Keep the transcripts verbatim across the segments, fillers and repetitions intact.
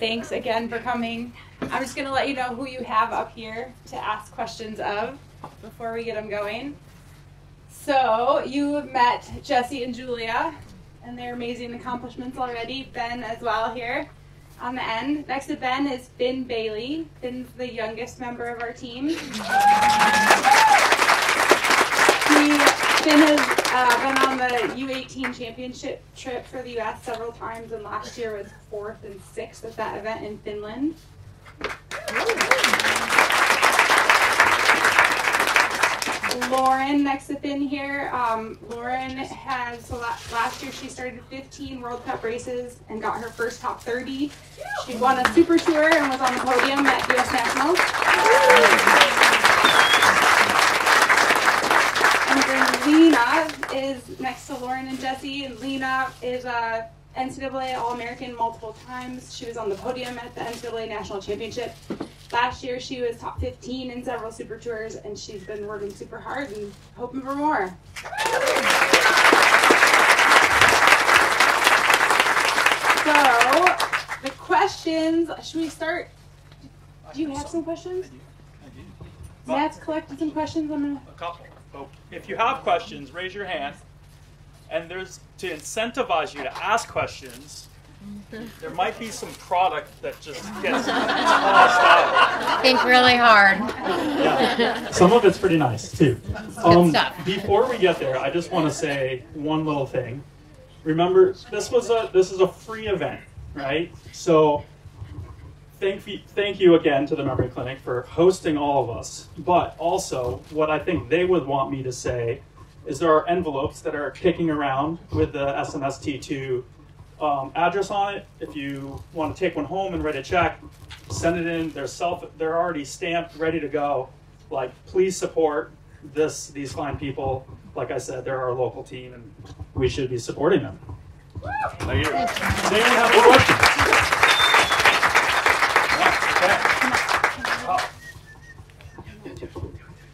Thanks again for coming. I'm just going to let you know who you have up here to ask questions of before we get them going. So you met Jessie and Julia and their amazing accomplishments already. Ben as well here on the end. Next to Ben is Finn Bailey. Finn's the youngest member of our team. He, Finn has uh, been on the U eighteen championship trip for the U S several times, and last year was fourth and sixth at that event in Finland. Lauren, next to Finn here. Um, Lauren has, last year she started fifteen World Cup races and got her first top thirty. She won a super tour and was on the podium at U S Nationals. And then Lena is next to Lauren and Jessie. And Lena is a N C double A All-American multiple times. She was on the podium at the N C double A National Championship. Last year she was top fifteen in several super tours, and she's been working super hard and hoping for more. So the questions, should we start? Do you have some questions? I do. I do. Matt's collected some questions. I'm gonna... A couple. If you have questions, raise your hand. And there's, to incentivize you to ask questions, there might be some product that just gets tossed out. Think really hard. Yeah. Some of it's pretty nice, too. Um, before we get there, I just want to say one little thing. Remember, this was a this is a free event, right? So thank you, thank you again to the Memory Clinic for hosting all of us. But also, what I think they would want me to say is there are envelopes that are kicking around with the S M S T two Um, address on it. If you want to take one home and write a check, send it in. They're self, they're already stamped, ready to go. Like, please support this, these fine people. Like I said, they're our local team, and we should be supporting them. Thank you. Thank you. They have a question.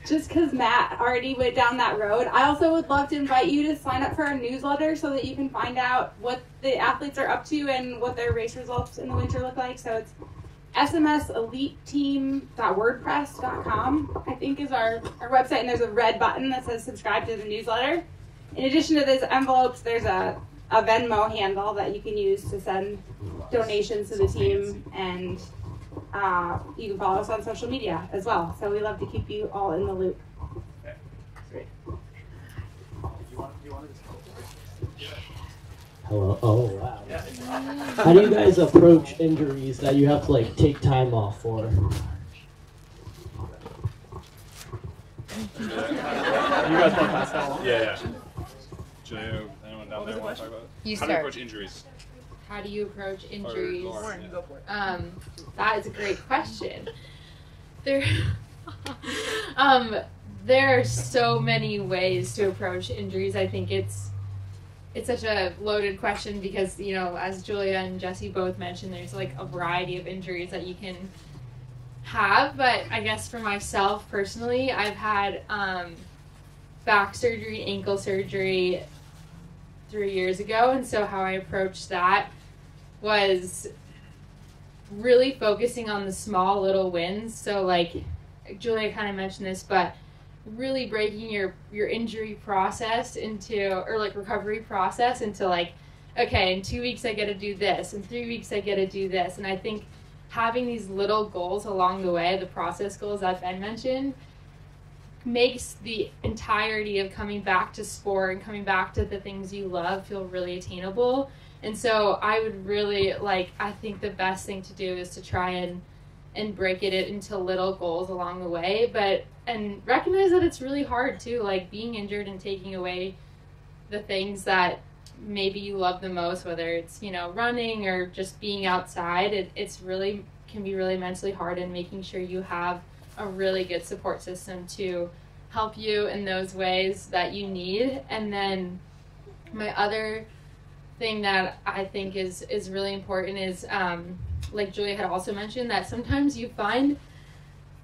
Just because Matt already went down that road, I also would love to invite you to sign up for our newsletter so that you can find out what the athletes are up to and what their race results in the winter look like. So it's S M S elite team dot wordpress dot com, I think, is our, our website, and there's a red button that says subscribe to the newsletter. In addition to those envelopes, there's a, a Venmo handle that you can use to send donations to the team, and Uh, you can follow us on social media as well. So we love to keep you all in the loop. Okay. Great. Hello. Oh, wow. How do you guys approach injuries that you have to, like, take time off for? You guys want to pass that along? Yeah, yeah. Julia, anyone down there want to talk about it? You start. How do you approach injuries? How do you approach injuries? Lauren, yeah. um, that is a great question. There, um, there are so many ways to approach injuries. I think it's it's such a loaded question because, you know, as Julia and Jessie both mentioned, there's like a variety of injuries that you can have. But I guess for myself personally, I've had um, back surgery, ankle surgery three years ago, and so how I approached that was really focusing on the small little wins. So, like, Julia kind of mentioned this, but really breaking your your injury process into, or like recovery process into, like, okay, in two weeks I get to do this, in three weeks I get to do this. And I think having these little goals along the way, the process goals that Ben mentioned, makes the entirety of coming back to sport and coming back to the things you love feel really attainable. And so I would really, like, I think the best thing to do is to try and and break it into little goals along the way, but and recognize that it's really hard too, like being injured and taking away the things that maybe you love the most, whether it's, you know, running or just being outside. It, it's really can be really mentally hard, and making sure you have a really good support system to help you in those ways that you need. And then my other thing that I think is is really important is, um, like Julia had also mentioned, that sometimes you find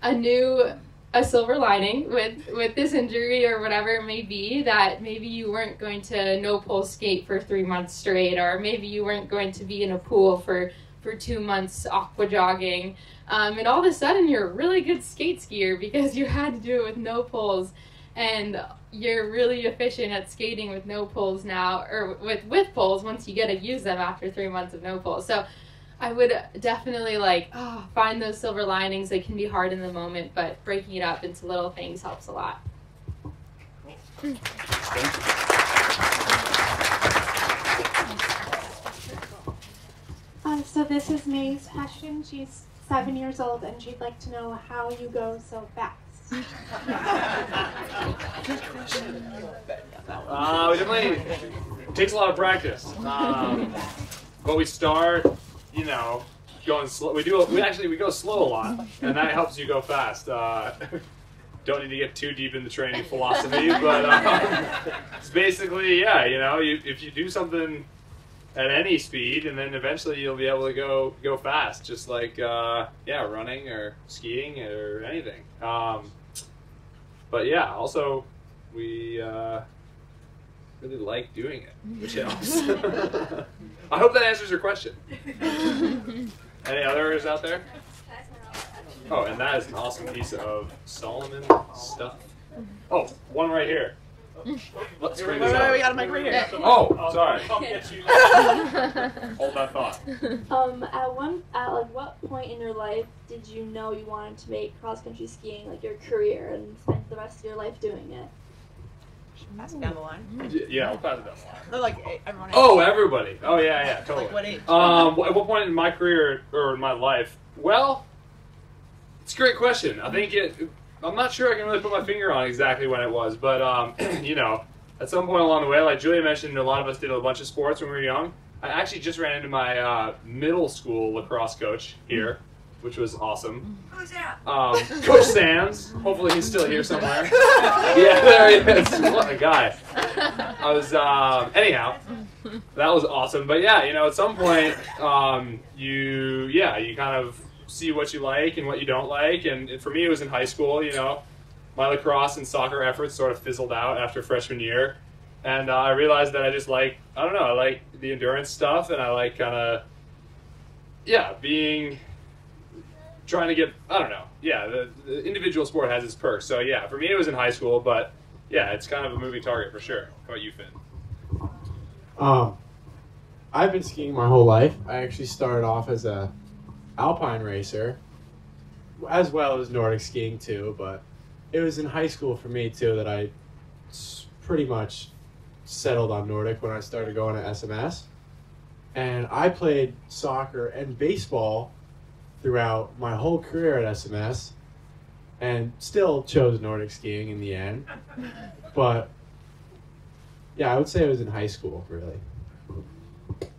a new a silver lining with with this injury or whatever it may be, that maybe you weren't going to no pole skate for three months straight, or maybe you weren't going to be in a pool for for two months aqua jogging, um, and all of a sudden you're a really good skate skier because you had to do it with no poles, and you're really efficient at skating with no poles now, or with, with poles once you get to use them after three months of no poles. So I would definitely like oh, find those silver linings. They can be hard in the moment, but breaking it up into little things helps a lot. Cool. Thank you. Um, so this is May's question. She's seven years old, and she'd like to know how you go so fast. uh, we definitely it takes a lot of practice. Um, but we start, you know, going slow. We do. We actually we go slow a lot, and that helps you go fast. Uh, don't need to get too deep into training philosophy, but um, it's basically yeah. You know, you, if you do something at any speed, and then eventually you'll be able to go go fast, just like uh, yeah, running or skiing or anything. Um, but yeah, also we uh, really like doing it, which helps. I hope that answers your question. Any others out there? Oh, and that is an awesome piece of Solomon stuff. Oh, one right here. Let's wait, wait, wait, wait, we got a mic right here. Oh, oh sorry. Hold that thought. Um, at one, at like what point in your life did you know you wanted to make cross-country skiing like your career and spend the rest of your life doing it? Pass it down the line. Yeah, we'll pass it down the line. They're like everyone. Oh, everybody. Oh yeah, yeah, totally. Like what age? Um, at what point in my career or in my life? Well, it's a great question. I think it. I'm not sure I can really put my finger on exactly when it was, but, um, you know, at some point along the way, like Julia mentioned, a lot of us did a bunch of sports when we were young. I actually just ran into my uh, middle school lacrosse coach here, which was awesome. Who's that? Um, Coach Sands. Hopefully he's still here somewhere. Yeah, there he is. What a guy. I was, um, anyhow, that was awesome. But, yeah, you know, at some point, um, you, yeah, you kind of see what you like and what you don't like, and for me it was in high school. You know, my lacrosse and soccer efforts sort of fizzled out after freshman year, and uh, I realized that I just like, I don't know, I like the endurance stuff, and I like kind of, yeah, being, trying to get, I don't know, yeah, the, the individual sport has its perks, so yeah, for me it was in high school, but yeah, it's kind of a moving target for sure. How about you, Finn? Um, I've been skiing my whole life. I actually started off as a alpine racer, as well as Nordic skiing too, but it was in high school for me too that I pretty much settled on Nordic when I started going to S M S. And I played soccer and baseball throughout my whole career at S M S, and still chose Nordic skiing in the end. But yeah, I would say it was in high school, really. Thank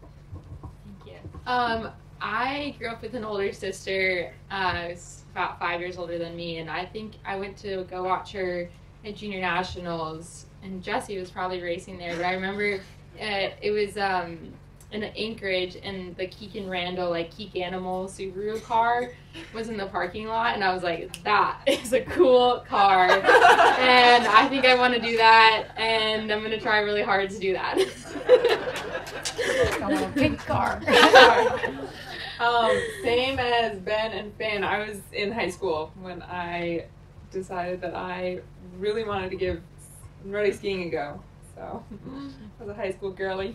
you. Um, I grew up with an older sister, uh, who's about five years older than me, and I think I went to go watch her at Junior Nationals, and Jessie was probably racing there, but I remember uh, it was um, in Anchorage, and the Keegan Randall, like Keek Animal Subaru car was in the parking lot, and I was like, that is a cool car, and I think I want to do that, and I'm going to try really hard to do that. I want a pink car. Um, same as Ben and Finn, I was in high school when I decided that I really wanted to give Nordic skiing a go. So, I was a high school girly.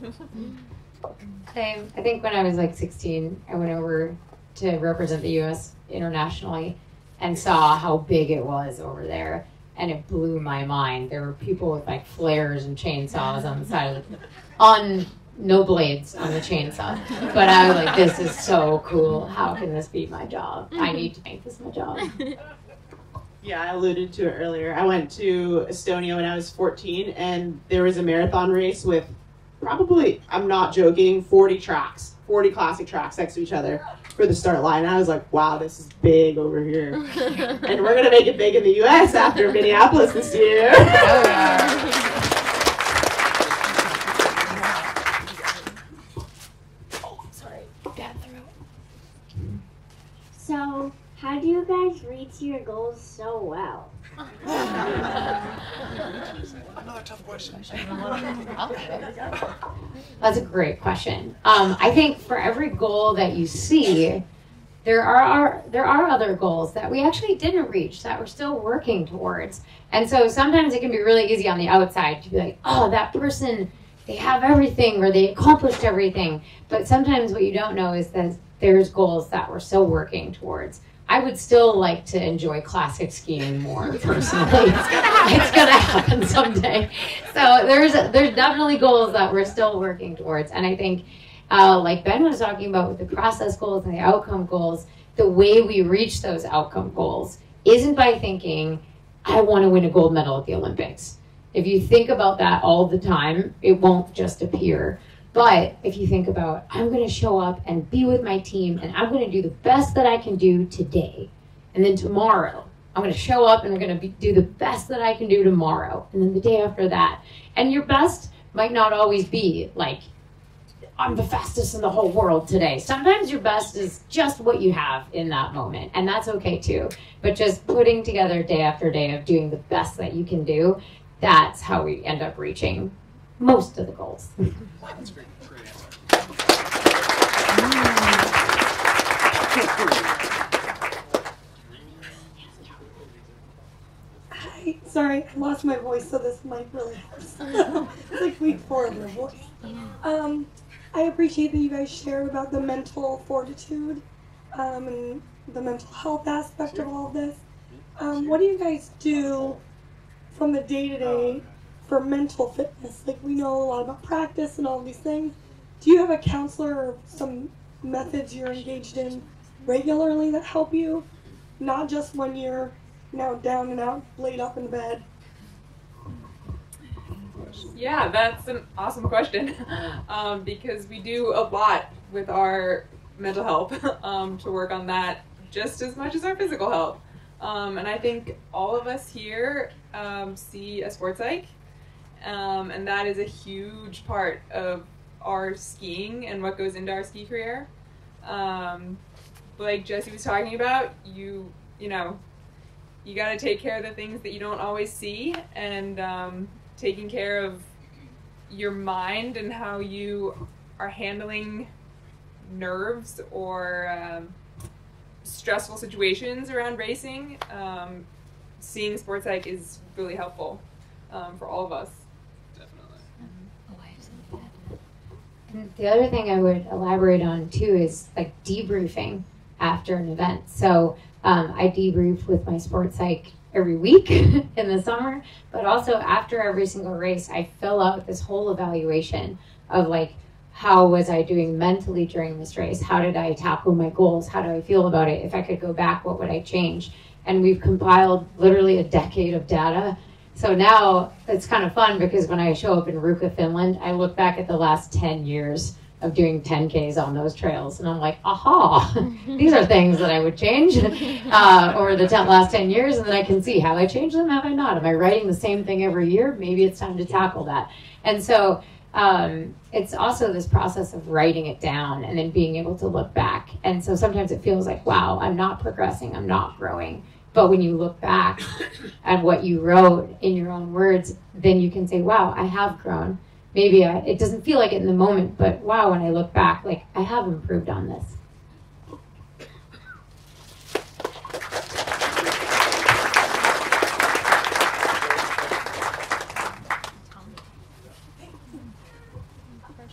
Same. I think when I was like sixteen, I went over to represent the U S internationally and saw how big it was over there. And it blew my mind. There were people with like flares and chainsaws on the side of the, on no blades on the chainsaw. But I was like, this is so cool. How can this be my job? I need to make this my job. Yeah, I alluded to it earlier. I went to Estonia when I was fourteen, and there was a marathon race with probably, I'm not joking, forty tracks, forty classic tracks next to each other for the start line. And I was like, wow, this is big over here. And we're going to make it big in the U S after Minneapolis this year. Oh, yeah. How do you guys reach your goals so well? Another tough question. That's a great question. Um, I think for every goal that you see, there are, are there are other goals that we actually didn't reach that we're still working towards. And so sometimes it can be really easy on the outside to be like, oh, that person, they have everything or they accomplished everything. But sometimes what you don't know is that there's goals that we're still working towards. I would still like to enjoy classic skiing more personally. It's gonna happen. It's gonna happen someday. So there's there's definitely goals that we're still working towards, and I think, uh, like Ben was talking about with the process goals and the outcome goals, the way we reach those outcome goals isn't by thinking, I want to win a gold medal at the Olympics. If you think about that all the time, it won't just appear. But if you think about, I'm going to show up and be with my team and I'm going to do the best that I can do today. And then tomorrow, I'm going to show up and I'm going to be, do the best that I can do tomorrow. And then the day after that. And your best might not always be like, I'm the fastest in the whole world today. Sometimes your best is just what you have in that moment. And that's okay too. But just putting together day after day of doing the best that you can do, that's how we end up reaching most of the goals. That's great. Great answer. Hi, sorry, I lost my voice, so this mic really helps. It's like week four of my voice. Um, I appreciate that you guys shared about the mental fortitude um, and the mental health aspect of all of this. Um, what do you guys do from the day to day for mental fitness? Like, we know a lot about practice and all these things. Do you have a counselor or some methods you're engaged in regularly that help you? Not just when you're now down and out, laid up in bed. Yeah, that's an awesome question. Um, because we do a lot with our mental health um, to work on that just as much as our physical health. Um, and I think all of us here um, see a sports psych. Um, and that is a huge part of our skiing and what goes into our ski career. Um, like Jessie was talking about, you you know, you got to take care of the things that you don't always see, and um, taking care of your mind and how you are handling nerves or um, stressful situations around racing. Um, seeing sports psych is really helpful um, for all of us. And the other thing I would elaborate on too is like debriefing after an event. So um, I debrief with my sports psych every week in the summer, but also after every single race, I fill out this whole evaluation of like, how was I doing mentally during this race? How did I tackle my goals? How do I feel about it? If I could go back, what would I change? And we've compiled literally a decade of data. So now it's kind of fun because when I show up in Ruka, Finland, I look back at the last ten years of doing ten Ks on those trails. And I'm like, aha, these are things that I would change uh, over the ten, last ten years. And then I can see, have I changed them? Have I not? Am I writing the same thing every year? Maybe it's time to tackle that. And so um, it's also this process of writing it down and then being able to look back. And so sometimes it feels like, wow, I'm not progressing. I'm not growing. But when you look back at what you wrote in your own words, then you can say, wow, I have grown. Maybe I, it doesn't feel like it in the moment, but wow, when I look back, like I have improved on this.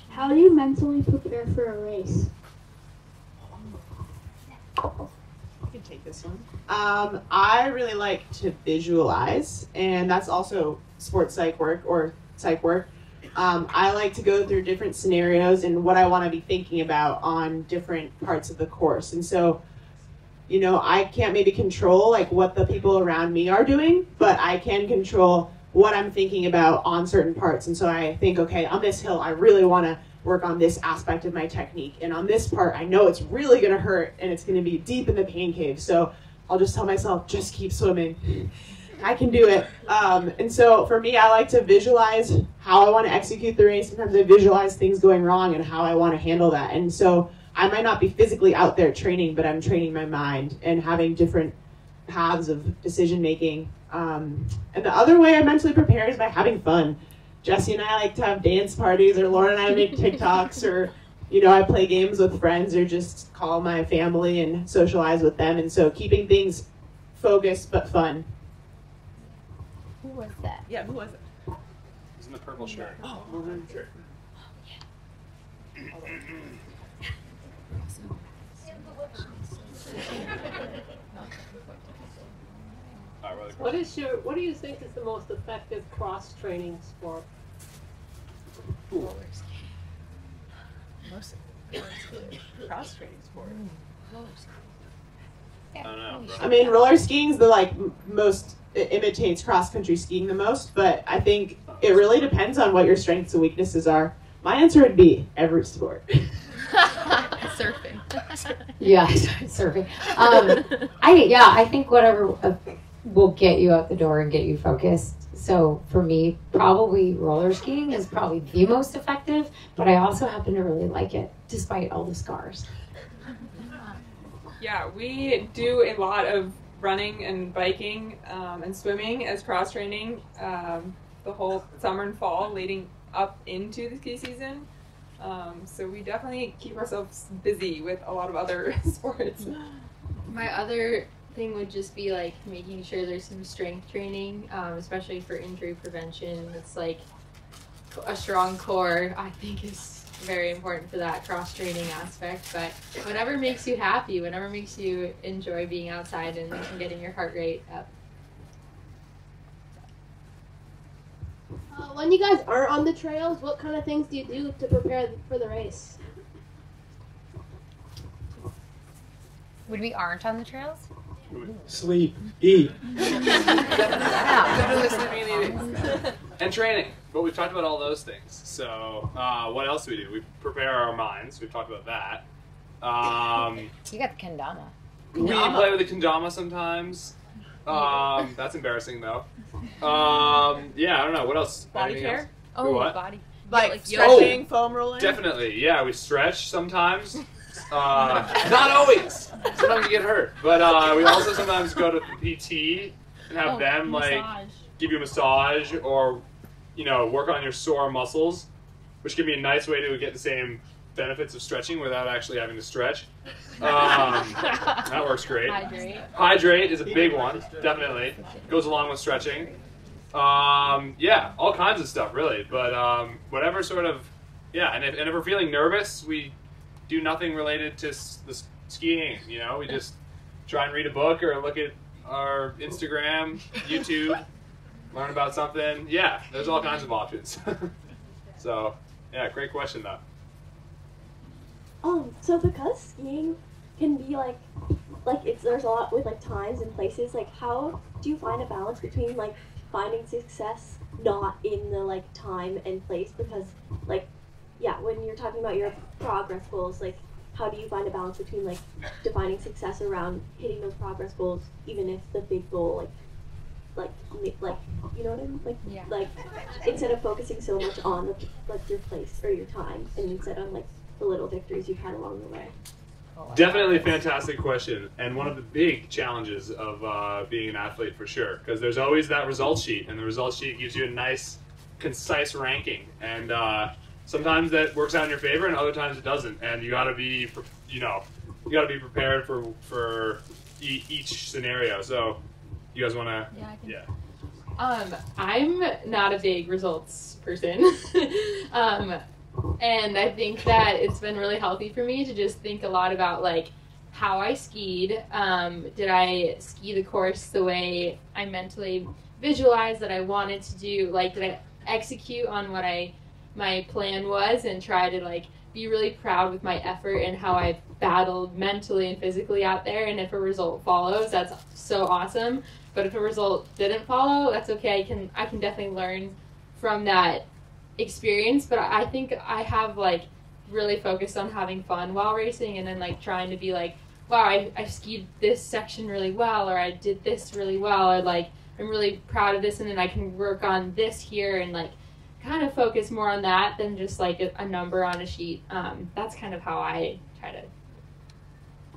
How do you mentally prepare for a race? Take this one. Um, I really like to visualize, and that's also sports psych work or psych work. Um, I like to go through different scenarios and what I want to be thinking about on different parts of the course. And so, you know, I can't maybe control like what the people around me are doing, but I can control what I'm thinking about on certain parts. And so I think, okay, on this hill, I really want to work on this aspect of my technique. And on this part, I know it's really gonna hurt and it's gonna be deep in the pain cave. So I'll just tell myself, just keep swimming. I can do it. Um, and so for me, I like to visualize how I wanna execute the race. Sometimes I visualize things going wrong and how I wanna handle that. And so I might not be physically out there training, but I'm training my mind and having different paths of decision making Um, and the other way I mentally prepare is by having fun. Jesse and I like to have dance parties, or Lauren and I make TikToks, or, you know, I play games with friends, or just call my family and socialize with them. And so keeping things focused but fun. Who was that? Yeah, who was it? It was in the purple shirt. Oh, purple shirt. Oh, yeah. What is your? What do you think is the most effective cross-training sport? Most cross-training sport. I don't know. I mean, roller skiing's the like most. It imitates cross-country skiing the most, but I think it really depends on what your strengths and weaknesses are. My answer would be every sport. Surfing. Yeah, surfing. Um, I yeah, I think whatever. Uh, will get you out the door and get you focused. So for me, probably roller skiing is probably the most effective, but I also happen to really like it, despite all the scars. Yeah, we do a lot of running and biking um, and swimming as cross-training um, the whole summer and fall leading up into the ski season. Um, so we definitely keep ourselves busy with a lot of other sports. My other thing would just be like making sure there's some strength training, um, especially for injury prevention. It's like a strong core, I think, is very important for that cross-training aspect. But whatever makes you happy, whatever makes you enjoy being outside and, and getting your heart rate up. Uh, when you guys aren't on the trails, what kind of things do you do to prepare for the race? When we aren't on the trails? Sleep, eat, and training. But we've talked about all those things. So uh, what else do we do? We prepare our minds. We've talked about that. Um, you got the kendama. We play with the kendama sometimes. Um, that's embarrassing though. Um, yeah, I don't know. What else? Body Anything care. Else? Oh, what? Body. Like, like stretching, oh, foam rolling. Definitely. Yeah, we stretch sometimes. Uh, not always. Sometimes you get hurt, but uh, we also sometimes go to the P T and have oh, them like massage. give you a massage, or you know, work on your sore muscles, which can be a nice way to get the same benefits of stretching without actually having to stretch. Um, that works great. Hydrate. Hydrate is a big one, definitely. Goes along with stretching. Um, yeah, all kinds of stuff really, but um, whatever sort of yeah. And if, and if we're feeling nervous, we do nothing related to the skiing, you know? We just try and read a book or look at our Instagram, YouTube, learn about something. Yeah, there's all kinds of options. So, yeah, great question, though. Um, so because skiing can be like, like it's there's a lot with like times and places, like how do you find a balance between like finding success not in the like time and place, because like, yeah, when you're talking about your progress goals, like how do you find a balance between like defining success around hitting those progress goals, even if the big goal, like, like, like, you know what I mean? Like, yeah. like instead of focusing so much on the, like your place or your time, and instead on like the little victories you've had along the way. Definitely a fantastic question, and one of the big challenges of uh, being an athlete for sure, because there's always that result sheet, and the result sheet gives you a nice, concise ranking, and. Uh, Sometimes that works out in your favor, and other times it doesn't. And you gotta be, you know, you gotta be prepared for for e each scenario. So, you guys wanna? Yeah. I can. Yeah. Um, I'm not a big results person, um, and I think that it's been really healthy for me to just think a lot about like how I skied. Um, did I ski the course the way I mentally visualized that I wanted to do? Like, did I execute on what I my plan was, and try to like be really proud with my effort and how I battled mentally and physically out there, and if a result follows, that's so awesome. But if a result didn't follow, that's okay. I can I can definitely learn from that experience, but I think I have like really focused on having fun while racing, and then like trying to be like, wow, I, I skied this section really well, or I did this really well, or like I'm really proud of this, and then I can work on this here, and like kind of focus more on that than just like a, a number on a sheet. Um, that's kind of how I try to.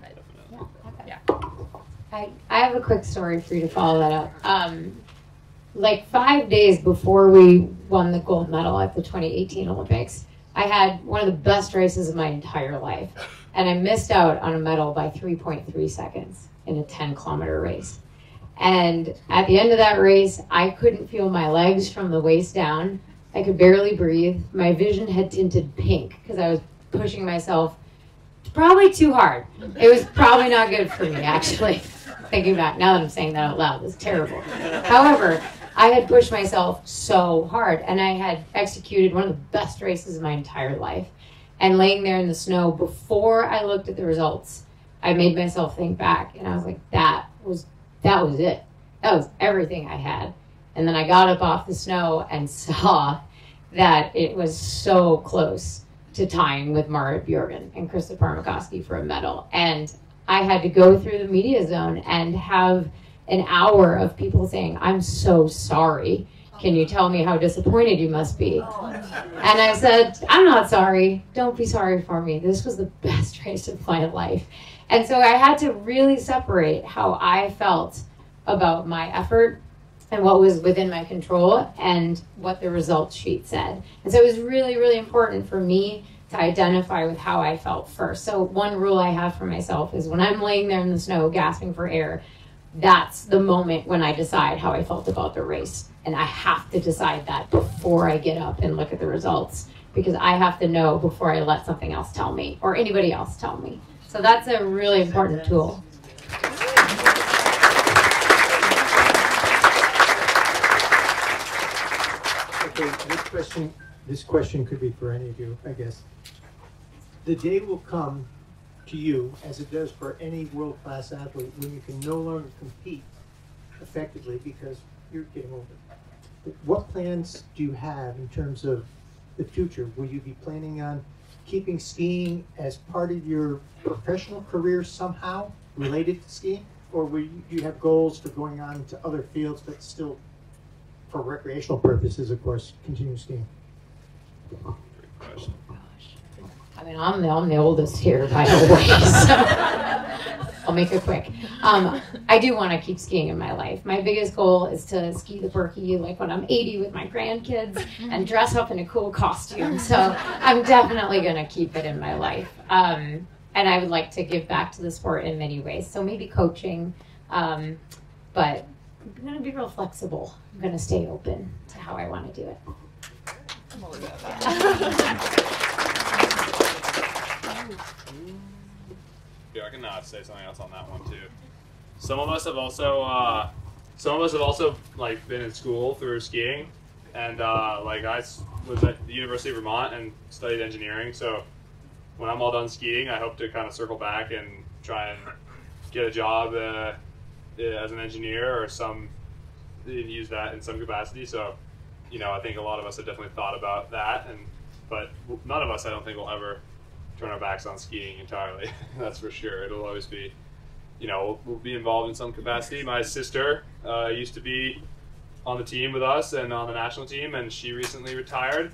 I, yeah, okay. yeah. I, I have a quick story for you to follow that up. Um, like five days before we won the gold medal at the twenty eighteen Olympics, I had one of the best races of my entire life. And I missed out on a medal by three point three seconds in a ten kilometer race. And at the end of that race, I couldn't feel my legs from the waist down. I could barely breathe. My vision had tinted pink because I was pushing myself probably too hard. It was probably not good for me, actually. Thinking back, now that I'm saying that out loud, it's terrible. However, I had pushed myself so hard, and I had executed one of the best races of my entire life. And laying there in the snow, before I looked at the results, I made myself think back, and I was like, that was that was it. That was everything I had. And then I got up off the snow and saw that it was so close to tying with Marit Bjørgen and Krista Parmakoski for a medal. And I had to go through the media zone and have an hour of people saying, I'm so sorry. Can you tell me how disappointed you must be? And I said, I'm not sorry. Don't be sorry for me. This was the best race of my life. And so I had to really separate how I felt about my effort and what was within my control and what the results sheet said. And so it was really, really important for me to identify with how I felt first. So one rule I have for myself is when I'm laying there in the snow gasping for air, that's the moment when I decide how I felt about the race. And I have to decide that before I get up and look at the results, because I have to know before I let something else tell me or anybody else tell me. So that's a really important tool. Okay, this question, this question could be for any of you, I guess. The day will come to you, as it does for any world-class athlete, when you can no longer compete effectively because you're getting older. What plans do you have in terms of the future? Will you be planning on keeping skiing as part of your professional career somehow related to skiing? Or will you, do you have goals for going on to other fields but still, for recreational purposes, of course, continue skiing? Great question. I mean, I'm the, I'm the oldest here by the way, so I'll make it quick. Um, I do want to keep skiing in my life. My biggest goal is to ski the Birkie like when I'm eighty with my grandkids and dress up in a cool costume. So I'm definitely going to keep it in my life. Um, and I would like to give back to the sport in many ways. So maybe coaching, um, but I'm going to be real flexible. I'm going to stay open to how I want to do it. I'm all about that. Yeah, I can uh, say something else on that one too. Some of us have also, uh, some of us have also like been in school through skiing, and uh, like I was at the University of Vermont and studied engineering. So when I'm all done skiing, I hope to kind of circle back and try and get a job uh, as an engineer or some use that in some capacity. So you know, I think a lot of us have definitely thought about that, and but none of us, I don't think, will ever turn our backs on skiing entirely. That's for sure. It'll always be, you know, we'll be involved in some capacity. My sister uh, used to be on the team with us and on the national team, and she recently retired.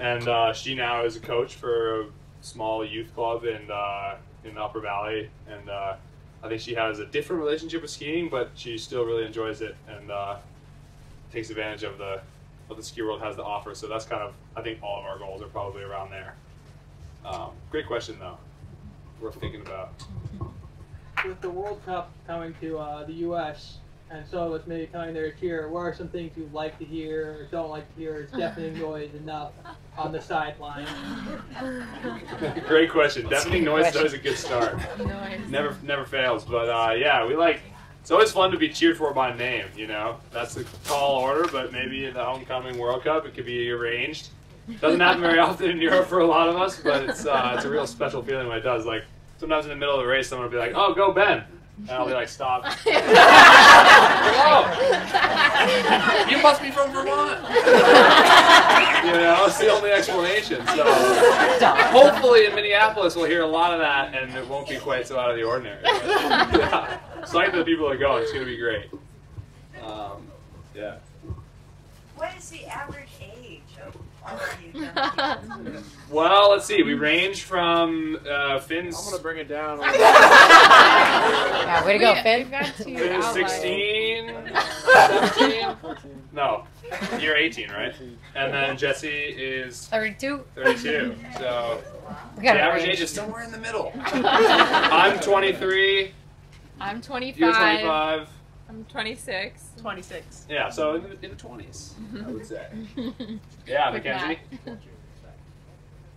And uh, she now is a coach for a small youth club in uh, in the Upper Valley. And uh, I think she has a different relationship with skiing, but she still really enjoys it and uh, takes advantage of the what the ski world has to offer. So that's kind of, I think all of our goals are probably around there. Um, great question though, worth thinking about. With the World Cup coming to uh, the U S, and so with me coming there to cheer, what are some things you like to hear or don't like to hear or deafening noise enough on the sideline? Great question. Deafening noise is always a good start. Never never fails. But uh, yeah, we like, it's always fun to be cheered for by name, you know? That's the tall order, but maybe in the homecoming World Cup it could be arranged. Doesn't happen very often in Europe for a lot of us, but it's uh, it's a real special feeling when it does. Like sometimes in the middle of the race, someone will be like, "Oh, go Ben," and I'll be like, "Stop! Whoa. You must be from Vermont." You know, that's the only explanation. So hopefully in Minneapolis, we'll hear a lot of that, and it won't be quite so out of the ordinary. Yeah. So I think the people that go, it's going to be great. Um, yeah. What is the average age of well, let's see. We range from uh, Finn's. I'm gonna bring it down. Yeah, way to go, Finn. Finn's sixteen seventeen, fourteen. No, you're eighteen, right? And then Jessie is thirty-two. Thirty-two. So the average age is somewhere in the middle. I'm twenty-three. I'm twenty-five. You're twenty-five. I'm twenty-six. Twenty-six. Yeah, so in the, in the twenties, I would say. Yeah, Mackenzie.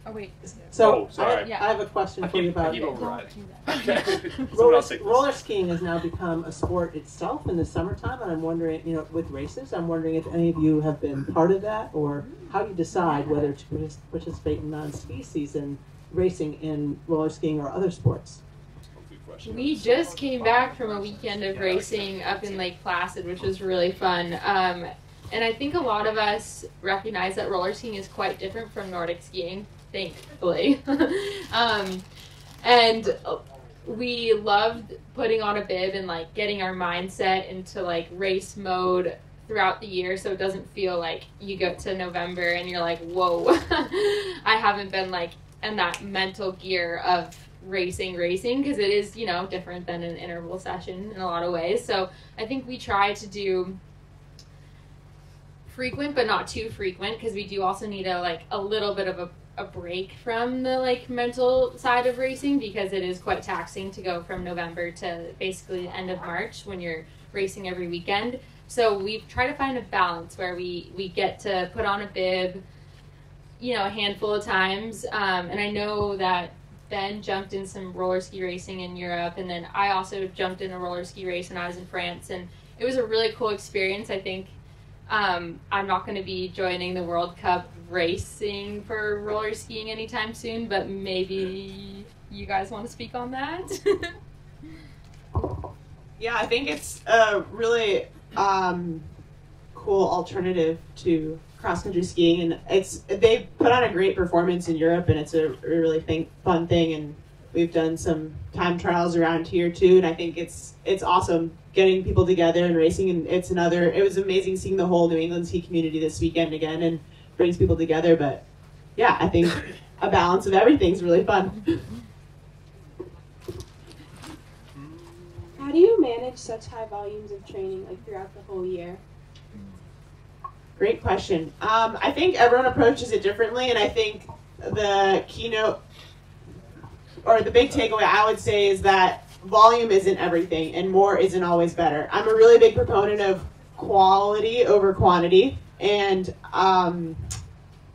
Oh wait. So oh, sorry. I, yeah. I have a question for you about roller, roller skiing has now become a sport itself in the summertime, and I'm wondering, you know, with races, I'm wondering if any of you have been part of that, or how you decide whether to participate in non-ski season racing in roller skiing or other sports. We just came back from a weekend of racing up in Lake Placid, which was really fun. Um, and I think a lot of us recognize that roller skiing is quite different from Nordic skiing, thankfully. um, and we loved putting on a bib and like getting our mindset into like race mode throughout the year, so it doesn't feel like you go to November and you're like, whoa, I haven't been like in that mental gear of racing racing because it is, you know, different than an interval session in a lot of ways. So I think we try to do frequent but not too frequent, because we do also need a like a little bit of a, a break from the like mental side of racing, because it is quite taxing to go from November to basically the end of March when you're racing every weekend. So we try to find a balance where we we get to put on a bib, you know, a handful of times, um, and I know that Ben jumped in some roller ski racing in Europe, and then I also jumped in a roller ski race when I was in France, and it was a really cool experience. I think um, I'm not going to be joining the World Cup racing for roller skiing anytime soon, but maybe you guys want to speak on that? Yeah, I think it's a really um, cool alternative to cross-country skiing, and it's they put on a great performance in Europe, and it's a really thing, fun thing, and we've done some time trials around here too, and I think it's it's awesome getting people together and racing, and it's another it was amazing seeing the whole New England ski community this weekend again, and brings people together. But yeah, I think a balance of everything's really fun. How do you manage such high volumes of training like throughout the whole year? Great question. Um, I think everyone approaches it differently, and I think the keynote or the big takeaway I would say is that volume isn't everything, and more isn't always better. I'm a really big proponent of quality over quantity, and um,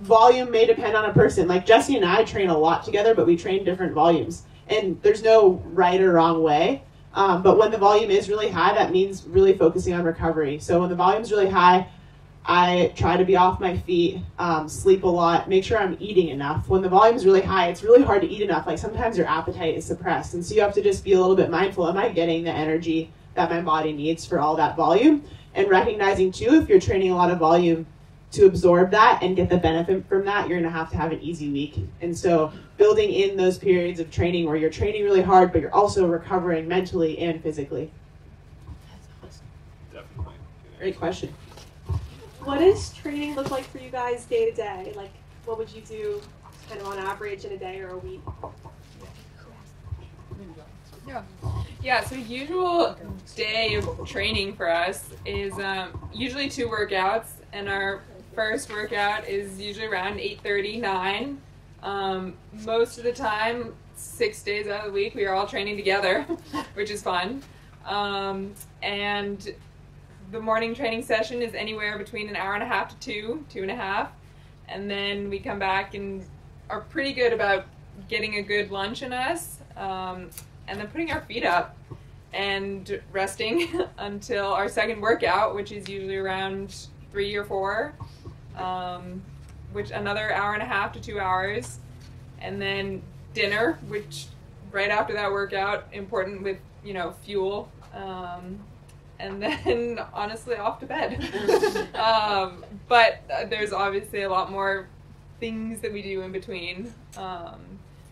volume may depend on a person. Like Jessie and I train a lot together, but we train different volumes, and there's no right or wrong way. Um, but when the volume is really high, that means really focusing on recovery. So when the volume's really high, I try to be off my feet, um, sleep a lot, make sure I'm eating enough. When the volume is really high, it's really hard to eat enough. Like sometimes your appetite is suppressed. And so you have to just be a little bit mindful. Am I getting the energy that my body needs for all that volume? And recognizing too, if you're training a lot of volume to absorb that and get the benefit from that, you're going to have to have an easy week. And so building in those periods of training where you're training really hard, but you're also recovering mentally and physically. That's awesome. Definitely. Great question. What does training look like for you guys day to day? Like, what would you do kind of on average in a day or a week? Yeah, yeah. So usual day of training for us is um, usually two workouts, and our first workout is usually around eight thirty, nine. Um, most of the time, six days out of the week, we are all training together, which is fun. Um, and the morning training session is anywhere between an hour and a half to two, two and a half. And then we come back and are pretty good about getting a good lunch in us, um, and then putting our feet up and resting until our second workout, which is usually around three or four, um, which another hour and a half to two hours. And then dinner, which right after that workout, important with, you know, fuel. Um, and then honestly off to bed. um, but there's obviously a lot more things that we do in between, um,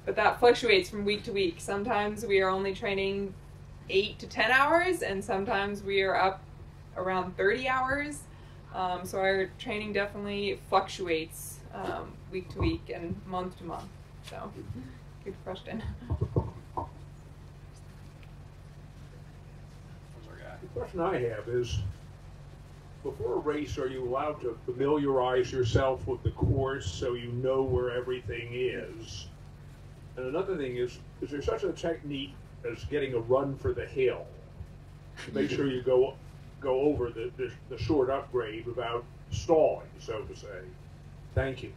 but that fluctuates from week to week. Sometimes we are only training eight to ten hours, and sometimes we are up around thirty hours, um, so our training definitely fluctuates um, week to week and month to month. So good question. The question I have is, before a race, are you allowed to familiarize yourself with the course so you know where everything is? And another thing is, is there such a technique as getting a run for the hill to make sure you go go over the, the, the short upgrade without stalling, so to say? Thank you.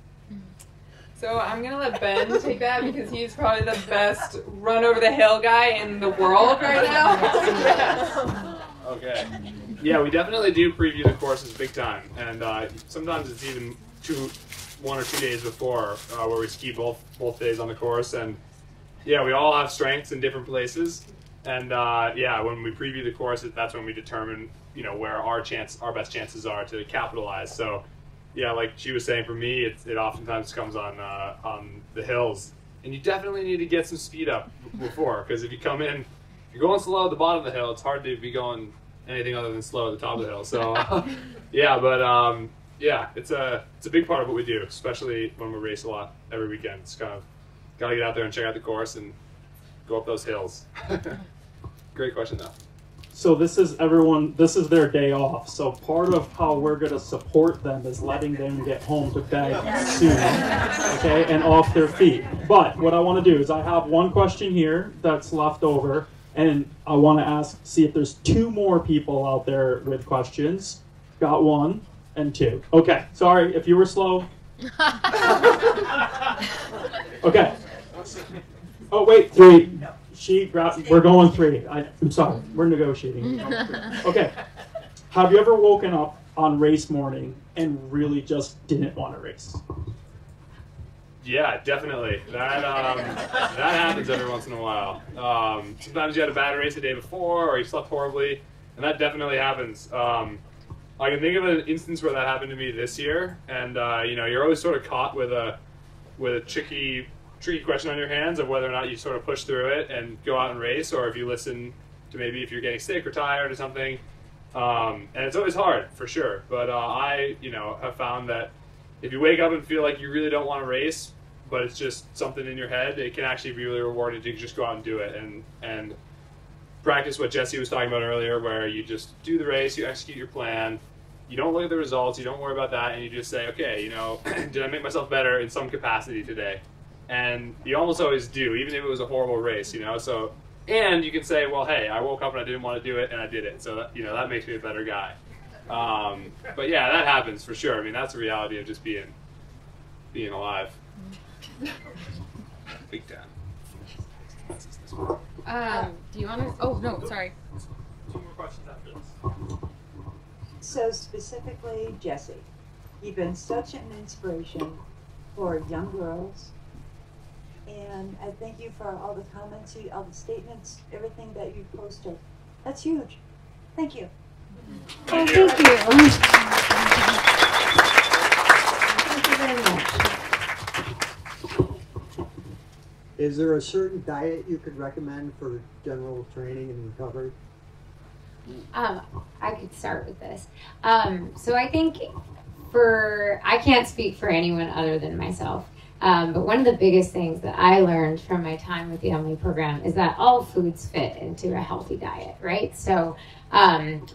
So I'm going to let Ben take that because he's probably the best run over the hill guy in the world right now. Okay. Yeah, we definitely do preview the courses big time, and uh, sometimes it's even two, one or two days before uh, where we ski both both days on the course, and yeah, we all have strengths in different places, and uh, yeah, when we preview the course, that's when we determine, you know, where our chance, our best chances are to capitalize. So yeah, like she was saying, for me, it, it oftentimes comes on uh, on the hills, and you definitely need to get some speed up before, because if you come in, if you're going slow at the bottom of the hill, it's hard to be going anything other than slow at the top of the hill. So uh, yeah, but um, yeah, it's a it's a big part of what we do, especially when we race a lot every weekend. It's kind of got to get out there and check out the course and go up those hills. Great question, though. So this is everyone, this is their day off. So part of how we're going to support them is letting them get home to bed soon, okay, and off their feet. But what I want to do is I have one question here that's left over, and I want to ask, see if there's two more people out there with questions. Got one and two. Okay, sorry if you were slow. Okay. Oh, wait, three. She grabbed, we're going three. I, I'm sorry, we're negotiating. Okay, have you ever woken up on race morning and really just didn't want to race? Yeah, definitely. That um, that happens every once in a while. Um, sometimes you had a bad race the day before, or you slept horribly, and that definitely happens. Um, I can think of an instance where that happened to me this year, and uh, you know, you're always sort of caught with a with a tricky. tricky question on your hands of whether or not you sort of push through it and go out and race, or if you listen to maybe if you're getting sick or tired or something. Um, and it's always hard, for sure. But uh, I, you know, have found that if you wake up and feel like you really don't want to race, but it's just something in your head, it can actually be really rewarding to just go out and do it and and practice what Jessie was talking about earlier, where you just do the race, you execute your plan, you don't look at the results, you don't worry about that, and you just say, okay, you know, did I make myself better in some capacity today? And you almost always do, even if it was a horrible race, you know. So, and you can say, well, hey, I woke up and I didn't want to do it, and I did it. So, that, you know, that makes me a better guy. Um, but yeah, that happens for sure. I mean, that's the reality of just being, being alive. Big time. Um, do you want to? Oh no, sorry. Two more questions after this. So specifically, Jessie, you've been such an inspiration for young girls. And I thank you for all the comments, all the statements, everything that you posted. That's huge. Thank you. Thank you. Oh, thank you. Thank you very much. Is there a certain diet you could recommend for general training and recovery? Um, I could start with this. Um, so I think for, I can't speak for anyone other than myself. Um, but one of the biggest things that I learned from my time with the Emily program is that all foods fit into a healthy diet, right? So um,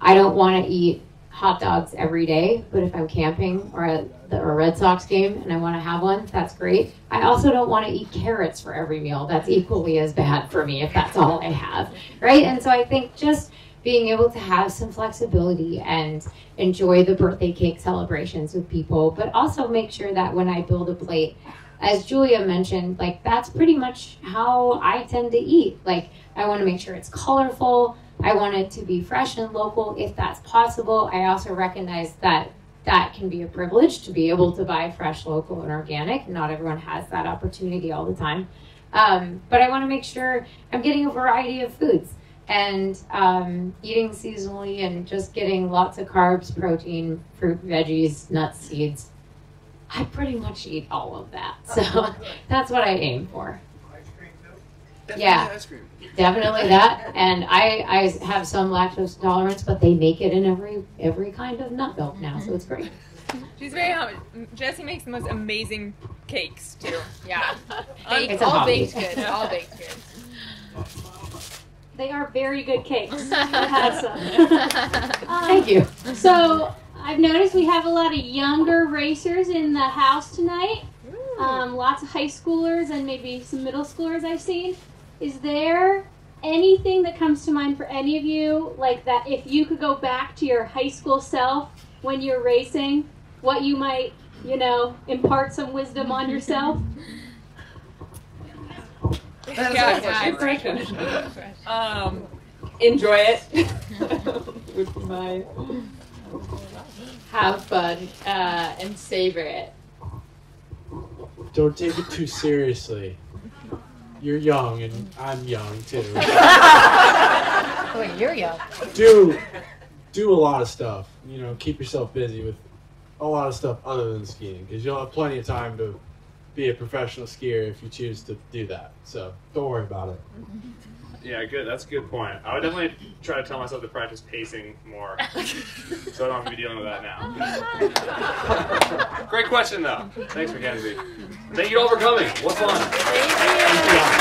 I don't want to eat hot dogs every day, but if I'm camping or at the, or a Red Sox game and I want to have one, that's great. I also don't want to eat carrots for every meal. That's equally as bad for me if that's all I have, right? And so I think just being able to have some flexibility and enjoy the birthday cake celebrations with people, but also make sure that when I build a plate, as Julia mentioned, like that's pretty much how I tend to eat. Like I want to make sure it's colorful. I want it to be fresh and local if that's possible. I also recognize that that can be a privilege to be able to buy fresh, local, and organic. Not everyone has that opportunity all the time. Um, but I want to make sure I'm getting a variety of foods. And um, eating seasonally and just getting lots of carbs, protein, fruit, veggies, nuts, seeds. I pretty much eat all of that. So that's what I aim for. Ice cream, though? Yeah, ice cream. Definitely that. And I, I have some lactose intolerance, but they make it in every, every kind of nut milk now, so it's great. She's very hungry. Jessie makes the most amazing cakes, too. Yeah. It's all baked goods. All baked goods. They are very good cakes. I had some. um, Thank you. So I've noticed we have a lot of younger racers in the house tonight. Um, lots of high schoolers and maybe some middle schoolers I've seen. Is there anything that comes to mind for any of you, like that if you could go back to your high school self when you're racing, what you might, you know, impart some wisdom on yourself? That's yeah, yeah, right. Right. Um, enjoy it. With my, have fun uh, and savor it. Don't take it too seriously. You're young, and I'm young too. Wait, you're young. Do, do a lot of stuff. You know, keep yourself busy with a lot of stuff other than skiing, because you'll have plenty of time to be a professional skier if you choose to do that. So don't worry about it. Yeah, good. That's a good point. I would definitely try to tell myself to practice pacing more, so I don't have to be dealing with that now. Great question, though. Thanks, Mackenzie. Thank you all for coming. What's on? Thank you.